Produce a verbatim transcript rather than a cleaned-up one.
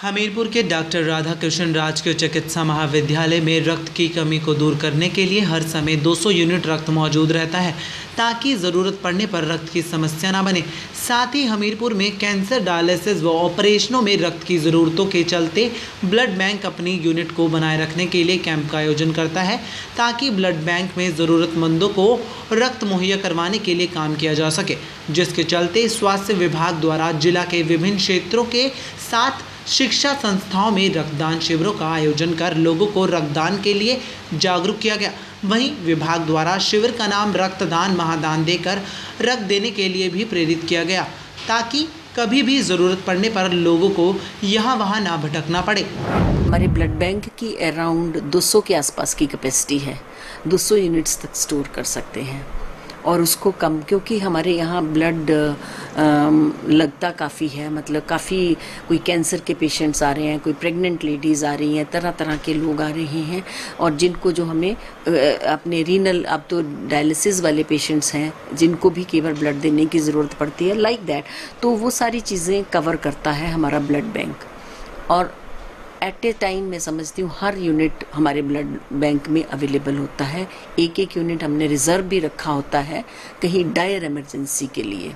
हमीरपुर के डॉक्टर राधाकृष्ण राजकीय चिकित्सा महाविद्यालय में रक्त की कमी को दूर करने के लिए हर समय दो सौ यूनिट रक्त मौजूद रहता है ताकि ज़रूरत पड़ने पर रक्त की समस्या ना बने। साथ ही हमीरपुर में कैंसर, डायलिसिस व ऑपरेशनों में रक्त की ज़रूरतों के चलते ब्लड बैंक अपनी यूनिट को बनाए रखने के लिए कैंप का आयोजन करता है ताकि ब्लड बैंक में ज़रूरतमंदों को रक्त मुहैया करवाने के लिए काम किया जा सके, जिसके चलते स्वास्थ्य विभाग द्वारा जिला के विभिन्न क्षेत्रों के साथ शिक्षा संस्थाओं में रक्तदान शिविरों का आयोजन कर लोगों को रक्तदान के लिए जागरूक किया गया। वहीं विभाग द्वारा शिविर का नाम रक्तदान महादान देकर रक्त देने के लिए भी प्रेरित किया गया ताकि कभी भी ज़रूरत पड़ने पर लोगों को यहाँ वहाँ ना भटकना पड़े। हमारे ब्लड बैंक की अराउंड दो सौ के आसपास की कैपेसिटी है, दो सौ यूनिट्स तक स्टोर कर सकते हैं और उसको कम, क्योंकि हमारे यहाँ ब्लड लगता काफ़ी है, मतलब काफ़ी कोई कैंसर के पेशेंट्स आ रहे हैं, कोई प्रेग्नेंट लेडीज़ आ रही हैं, तरह तरह के लोग आ रहे हैं और जिनको जो हमें अपने रीनल, अब तो डायलिसिस वाले पेशेंट्स हैं जिनको भी कई बार ब्लड देने की ज़रूरत पड़ती है, लाइक दैट, तो वो सारी चीज़ें कवर करता है हमारा ब्लड बैंक। और एट ए टाइम मैं समझती हूँ हर यूनिट हमारे ब्लड बैंक में अवेलेबल होता है। एक एक यूनिट हमने रिज़र्व भी रखा होता है कहीं डायर इमरजेंसी के लिए।